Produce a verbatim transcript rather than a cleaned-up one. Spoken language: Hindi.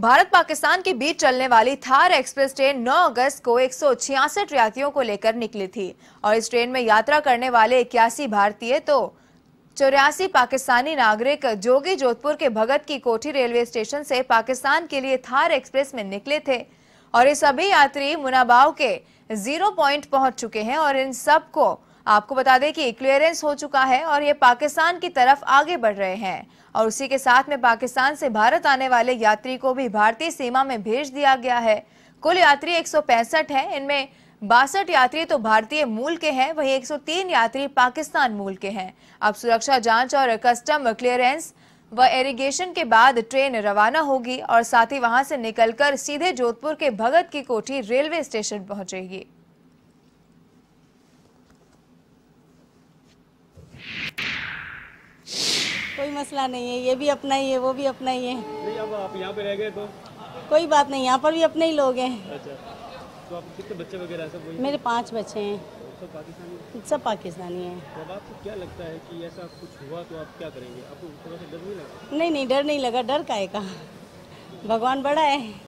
भारत पाकिस्तान के बीच चलने वाली थार एक्सप्रेस ट्रेन नौ अगस्त को एक सौ छियासठ यात्रियों को लेकर निकली थी और इस ट्रेन में यात्रा करने वाले इक्यासी भारतीय तो चौरासी पाकिस्तानी नागरिक जोगी जोधपुर के भगत की कोठी रेलवे स्टेशन से पाकिस्तान के लिए थार एक्सप्रेस में निकले थे और ये सभी यात्री मुनाबाओ के जीरो पॉइंट पहुंच चुके हैं और इन सब को आपको बता दें कि क्लियरेंस हो चुका है और ये पाकिस्तान की तरफ आगे बढ़ रहे हैं और उसी के साथ में पाकिस्तान से भारत आने वाले यात्री को भी भारतीय सीमा में भेज दिया गया है। कुल यात्री एक सौ पैंसठ है, इनमें बासठ यात्री तो भारतीय मूल के हैं, वहीं एक सौ तीन यात्री पाकिस्तान मूल के हैं। अब सुरक्षा जांच और कस्टम क्लियरेंस व इरिगेशन के बाद ट्रेन रवाना होगी और साथ ही वहां से निकलकर सीधे जोधपुर के भगत की कोठी रेलवे स्टेशन पहुंचेगी। कोई मसला नहीं है, ये भी अपना ही है वो भी अपना ही है। अब आप यहाँ पे रह गए तो कोई बात नहीं, यहाँ पर भी अपने ही लोग हैं। अच्छा। तो आप कितने बच्चे वगैरह सब? मेरे पांच बच्चे हैं। तो पाकिस्तानी? सब पाकिस्तानी हैं। तो आपको क्या लगता है कि ऐसा कुछ हुआ तो आप क्या करेंगे? आपको थोड़ा सा डर नहीं लगा? नहीं नहीं, डर नहीं लगा, डर काहे का, भगवान बड़ा है।